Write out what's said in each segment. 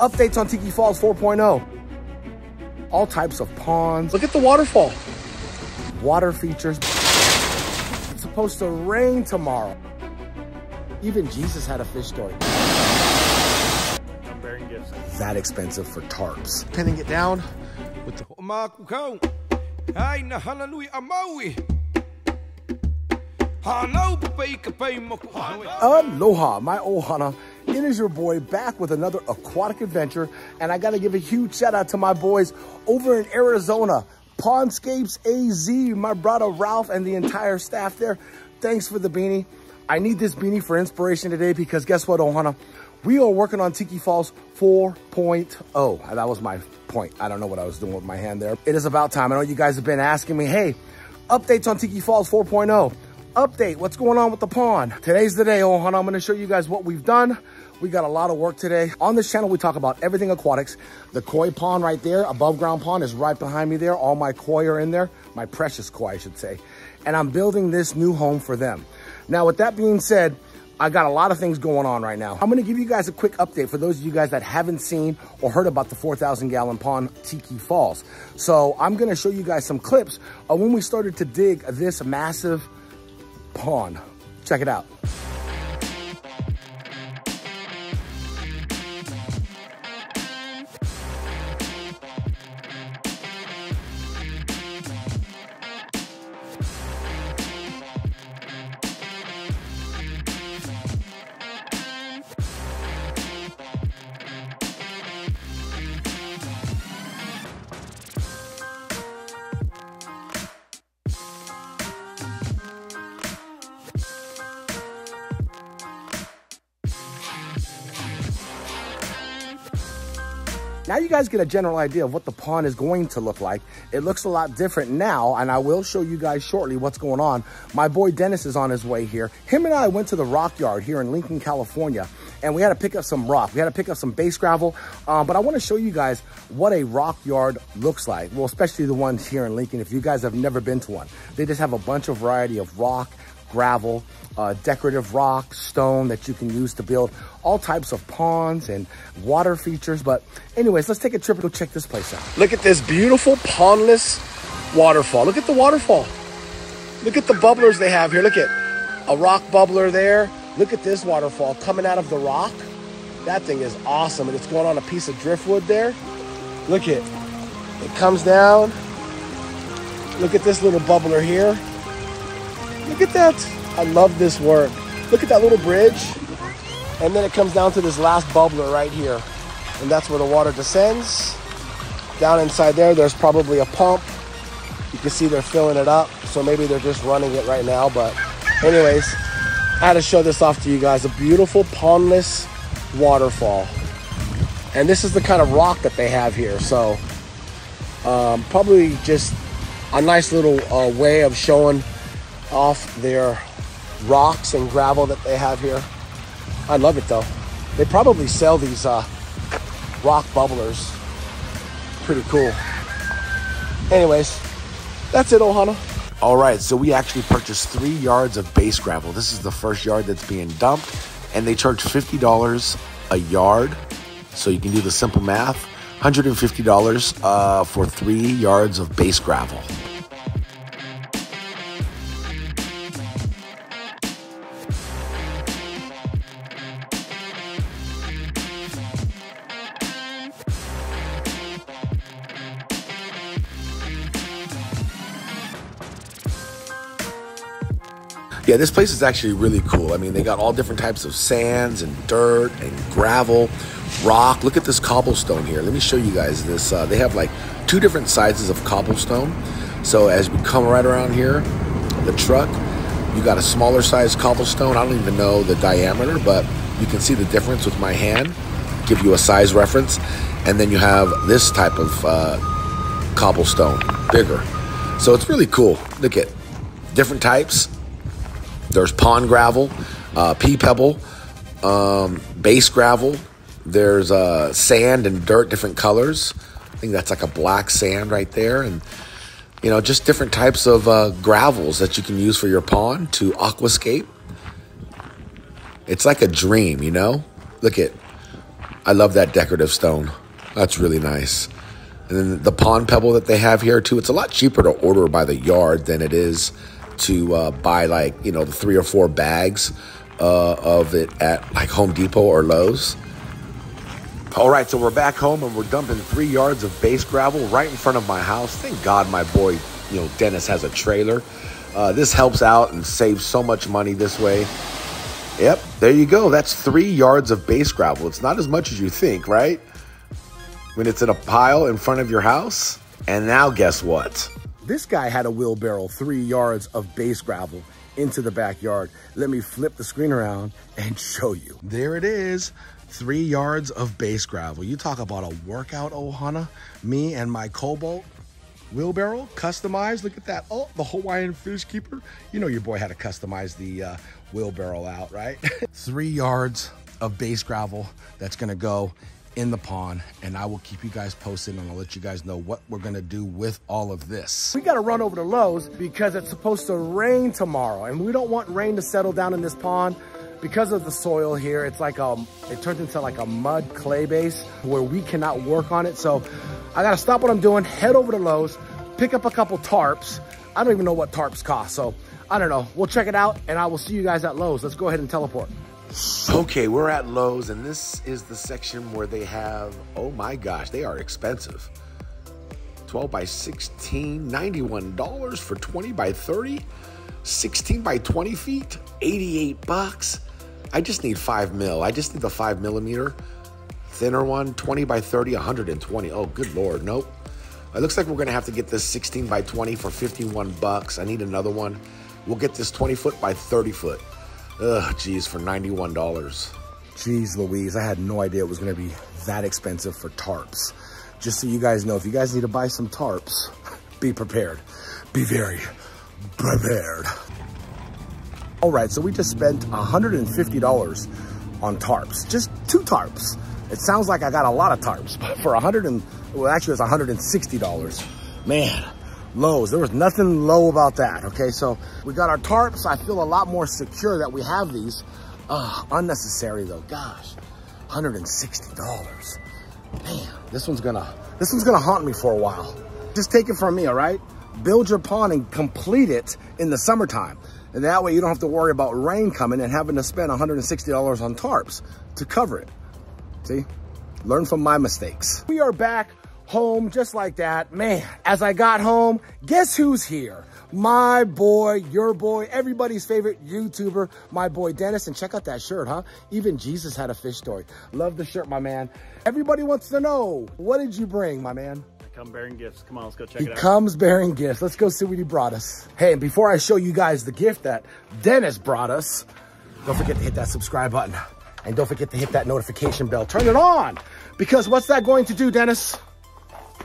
updates on Tiki Falls 4.0, all types of ponds. Look at the waterfall. Water features. It's supposed to rain tomorrow. Even Jesus had a fish story. I'm bearing gifts. That expensive for tarps. Pinning it down with the Aloha, my ohana. It is your boy back with another aquatic adventure, and I gotta give a huge shout out to my boys over in Arizona, Pondscapes AZ, my brother Ralph and the entire staff there. Thanks for the beanie. I need this beanie for inspiration today because guess what, ohana? We are working on Tiki Falls 4.0. That was my point. I don't know what I was doing with my hand there. It is about time. I know you guys have been asking me, hey, updates on Tiki Falls 4.0. Update, what's going on with the pond? Today's the day, ohana. I'm gonna show you guys what we've done. We got a lot of work today. On this channel, we talk about everything aquatics. The koi pond right there, above ground pond is right behind me there. All my koi are in there. My precious koi, I should say. And I'm building this new home for them. Now, with that being said, I got a lot of things going on right now. I'm gonna give you guys a quick update for those of you guys that haven't seen or heard about the 4,000 gallon pond, Tiki Falls. So I'm gonna show you guys some clips of when we started to dig this massive pond. Check it out. Now you guys get a general idea of what the pond is going to look like. It looks a lot different now, and I will show you guys shortly what's going on. My boy Dennis is on his way here. Him and I went to the rock yard here in Lincoln, California, and we had to pick up some rock. We had to pick up some base gravel, but I wanna show you guys what a rock yard looks like. Well, especially the ones here in Lincoln, if you guys have never been to one. They just have a bunch of variety of rock, gravel, decorative rock, stone that you can use to build all types of ponds and water features. But anyways, let's take a trip and go check this place out. Look at this beautiful pondless waterfall. Look at the waterfall. Look at the bubblers they have here. Look at a rock bubbler there. Look at this waterfall coming out of the rock. That thing is awesome. And it's going on a piece of driftwood there. Look at it. It comes down. Look at this little bubbler here. Look at that. I love this work. Look at that little bridge. And then it comes down to this last bubbler right here. And that's where the water descends. Down inside there, there's probably a pump. You can see they're filling it up. So maybe they're just running it right now. But anyways, I had to show this off to you guys. A beautiful pondless waterfall. And this is the kind of rock that they have here. So probably just a nice little way of showing off their rocks and gravel that they have here. I love it though. They probably sell these rock bubblers. Pretty cool. Anyways, that's it, ohana. All right, so we actually purchased 3 yards of base gravel. This is the first yard that's being dumped, and they charge $50 a yard. So you can do the simple math, $150 for 3 yards of base gravel. Yeah, this place is actually really cool. I mean, they got all different types of sands and dirt and gravel, rock. Look at this cobblestone here. Let me show you guys this. They have like 2 different sizes of cobblestone. So as we come right around here, the truck, you got a smaller size cobblestone. I don't even know the diameter, but you can see the difference with my hand. Give you a size reference. And then you have this type of cobblestone, bigger. So it's really cool. Look at different types. There's pond gravel, pea pebble, base gravel. There's sand and dirt, different colors. I think that's like a black sand right there. And, you know, just different types of gravels that you can use for your pond to aquascape. It's like a dream, you know? Look at I love that decorative stone. That's really nice. And then the pond pebble that they have here, too. It's a lot cheaper to order by the yard than it is to buy, like, you know, the 3 or 4 bags of it at, like, Home Depot or Lowe's. All right, so we're back home, and we're dumping 3 yards of base gravel right in front of my house. Thank God my boy, you know, Dennis has a trailer. This helps out and saves so much money this way. Yep, there you go. That's 3 yards of base gravel. It's not as much as you think, right? When it's in a pile in front of your house. And now guess what? This guy had a wheelbarrow 3 yards of base gravel into the backyard. Let me flip the screen around and show you. There it is, 3 yards of base gravel. You talk about a workout, Ohana. Me and my Cobalt wheelbarrow, customized. Look at that. Oh, the Hawaiian Fish Keeper. You know your boy had to customize the wheelbarrow out, right? 3 yards of base gravel that's gonna go in the pond, and I will keep you guys posted, and I'll let you guys know what we're gonna do with all of this. We gotta run over to Lowe's because it's supposed to rain tomorrow, and we don't want rain to settle down in this pond because of the soil here. It's like it turns into like a mud clay base where we cannot work on it. So I gotta stop what I'm doing, head over to Lowe's, pick up a couple tarps. I don't even know what tarps cost, so I don't know. We'll check it out, and I will see you guys at Lowe's. Let's go ahead and teleport. Okay, we're at Lowe's, and this is the section where they have, oh my gosh, they are expensive. 12 by 16, $91 for 20 by 30, 16 by 20 feet, 88 bucks. I just need 5 mil. I just need the 5 millimeter thinner one, 20 by 30, 120. Oh, good Lord, nope. It looks like we're gonna have to get this 16 by 20 for 51 bucks. I need another one. We'll get this 20 foot by 30 foot. Ugh, geez, for $91. Jeez Louise, I had no idea it was gonna be that expensive for tarps. Just so you guys know, if you guys need to buy some tarps, be prepared. Be very prepared. All right, so we just spent $150 on tarps, just 2 tarps. It sounds like I got a lot of tarps, but for well, actually it's $160. Man. Lowe's, there was nothing low about that. Okay, so we got our tarps. I feel a lot more secure that we have these. Unnecessary though, gosh, $160. Man, this one's gonna haunt me for a while. Just take it from me, all right? Build your pond and complete it in the summertime. And that way you don't have to worry about rain coming and having to spend $160 on tarps to cover it. See, learn from my mistakes. We are back home just like that. Man, as I got home, guess who's here? My boy, your boy, everybody's favorite YouTuber, my boy Dennis. And check out that shirt, huh? Even Jesus had a fish story. Love the shirt, my man. Everybody wants to know, what did you bring, my man? I come bearing gifts. Come on, let's go check it out. He comes bearing gifts. Let's go see what he brought us. Hey, and before I show you guys the gift that Dennis brought us, don't forget to hit that subscribe button. And don't forget to hit that notification bell. Turn it on, because what's that going to do, Dennis?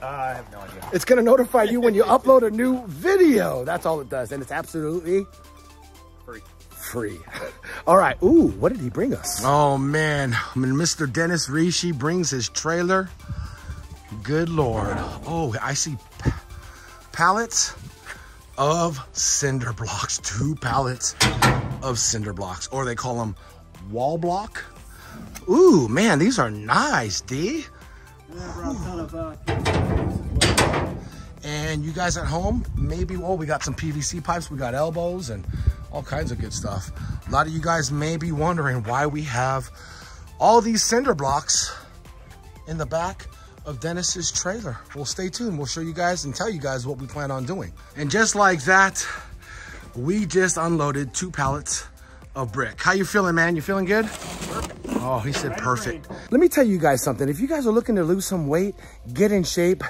I have no idea. It's going to notify you when you upload a new video. That's all it does. And it's absolutely free. Free. All right. Ooh, what did he bring us? Oh, man. I mean, Mr. Dennis Rishi brings his trailer. Good Lord. Oh, I see pallets of cinder blocks. 2 pallets of cinder blocks. Or they call them wall block. Ooh, man, these are nice, D. And you guys at home, maybe, well, we got some PVC pipes, we got elbows and all kinds of good stuff. A lot of you guys may be wondering why we have all these cinder blocks in the back of Dennis's trailer. Well, stay tuned. We'll show you guys and tell you guys what we plan on doing. And just like that, we just unloaded 2 pallets of brick. How you feeling, man? You feeling good? Oh, he said perfect. Let me tell you guys something. If you guys are looking to lose some weight, get in shape,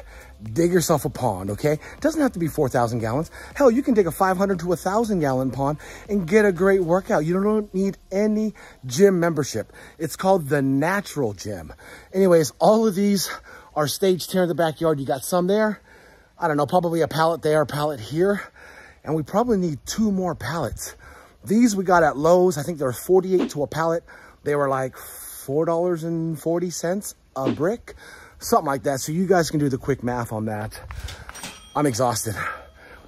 dig yourself a pond, okay? It doesn't have to be 4,000 gallons. Hell, you can dig a 500 to 1,000 gallon pond and get a great workout. You don't need any gym membership. It's called the Natural Gym. Anyways, all of these are staged here in the backyard. You got some there. I don't know, probably a pallet there, a pallet here. And we probably need 2 more pallets. These we got at Lowe's. I think there are 48 to a pallet. They were like $4.40 a brick, something like that. So you guys can do the quick math on that. I'm exhausted.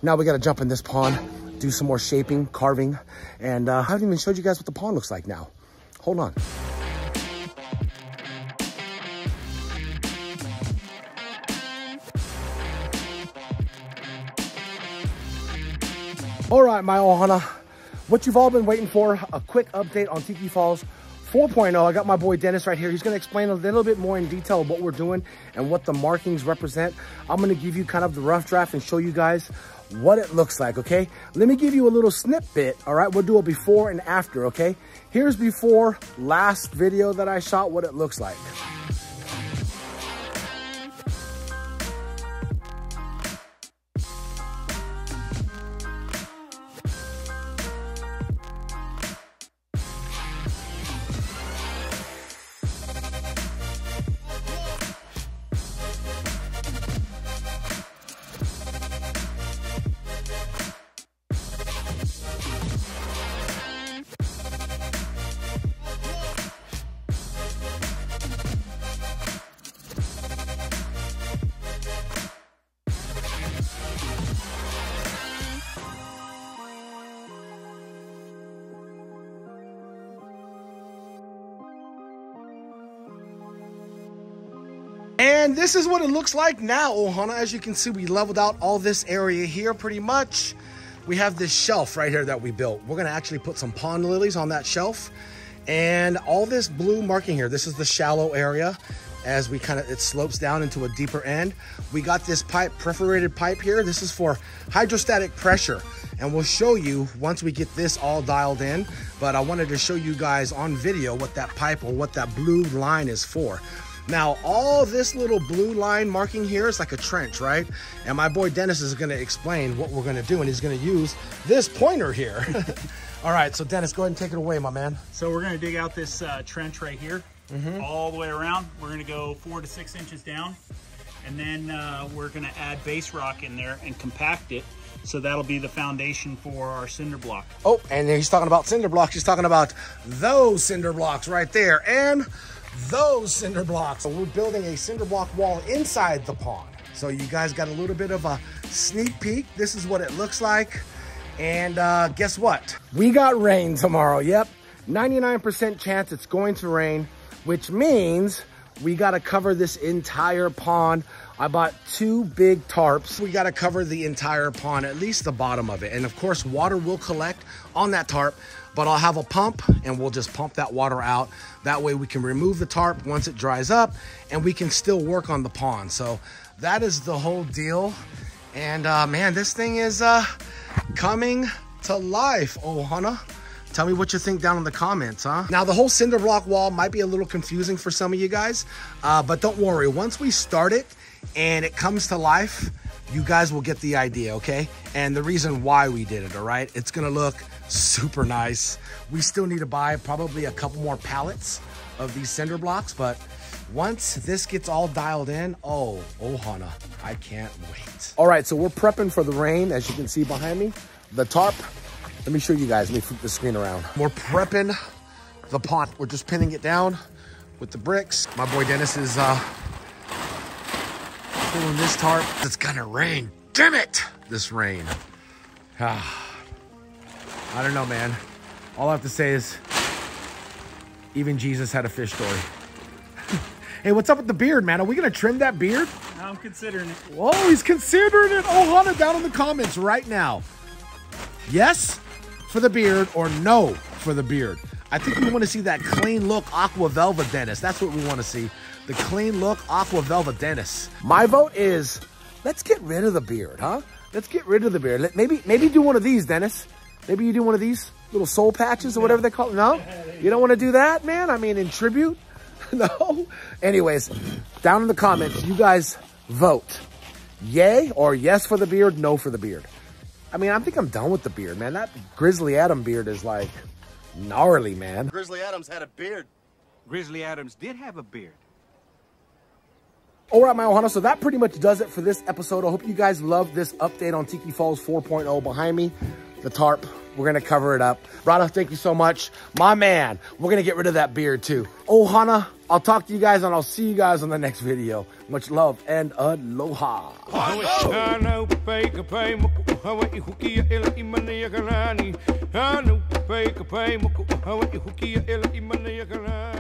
Now we got to jump in this pond, do some more shaping, carving. And I haven't even showed you guys what the pond looks like now. Hold on. All right, my ohana, what you've all been waiting for, a quick update on Tiki Falls 4.0. I got my boy Dennis right here. He's going to explain a little bit more in detail what we're doing and what the markings represent. I'm going to give you kind of the rough draft and show you guys what it looks like, okay? Let me give you a little snippet, all right? We'll do a before and after, okay? Here's before, last video that I shot, what it looks like. And this is what it looks like now, ohana. As you can see, we leveled out all this area here pretty much. We have this shelf right here that we built. We're gonna actually put some pond lilies on that shelf. And all this blue marking here, this is the shallow area. As we kind of, it slopes down into a deeper end. We got this pipe, perforated pipe here. This is for hydrostatic pressure. And we'll show you once we get this all dialed in. But I wanted to show you guys on video what that pipe or what that blue line is for. Now, all this little blue line marking here is like a trench, right? And my boy Dennis is gonna explain what we're gonna do, and he's gonna use this pointer here. All right, so Dennis, go ahead and take it away, my man. So we're gonna dig out this trench right here, all the way around. We're gonna go 4 to 6 inches down, and then we're gonna add base rock in there and compact it. So that'll be the foundation for our cinder block. Oh, and he's talking about cinder blocks. He's talking about those cinder blocks right there. And those cinder blocks. So we're building a cinder block wall inside the pond. So you guys got a little bit of a sneak peek. This is what it looks like. And guess what? We got rain tomorrow. Yep, 99% chance it's going to rain, which means we got to cover this entire pond. I bought 2 big tarps. We got to cover the entire pond, at least the bottom of it. And of course, water will collect on that tarp, but I'll have a pump and we'll just pump that water out. That way we can remove the tarp once it dries up and we can still work on the pond. So that is the whole deal. And man, this thing is coming to life, ohana. Tell me what you think down in the comments, huh? Now, the whole cinder block wall might be a little confusing for some of you guys, but don't worry. Once we start it, and it comes to life, you guys will get the idea, okay? And the reason why we did it, all right? It's gonna look super nice. We still need to buy probably a couple more pallets of these cinder blocks, but once this gets all dialed in, oh, ohana, I can't wait. All right, so we're prepping for the rain, as you can see behind me, the tarp. Let me show you guys, let me flip the screen around. We're prepping the pond. We're just pinning it down with the bricks. My boy Dennis is, pulling this tarp. It's gonna rain. Damn it! This rain. Ah, I don't know, man. All I have to say is, even Jesus had a fish story. Hey, what's up with the beard, man? Are we gonna trim that beard? I'm considering it. Whoa, he's considering it. Ohana, down in the comments right now. Yes for the beard or no for the beard. I think we want to see that clean look aqua velvet Dennis. That's what we want to see. The clean look aqua velvet Dennis. My vote is, let's get rid of the beard, huh? Let's get rid of the beard. Maybe do one of these, Dennis. Maybe you do one of these little soul patches or whatever they call it. No? You don't want to do that, man? I mean, in tribute? No? Anyways, down in the comments, you guys vote. Yay or yes for the beard, no for the beard. I mean, I think I'm done with the beard, man. That Grizzly Adam beard is like... gnarly, man. Grizzly Adams had a beard. Grizzly Adams did have a beard. All right, my ohana, so that pretty much does it for this episode. I hope you guys loved this update on Tiki Falls 4.0. Behind me, the tarp. We're going to cover it up. Rada, thank you so much. My man, we're going to get rid of that beard too. Ohana, I'll talk to you guys and I'll see you guys on the next video. Much love and aloha. Oh, no.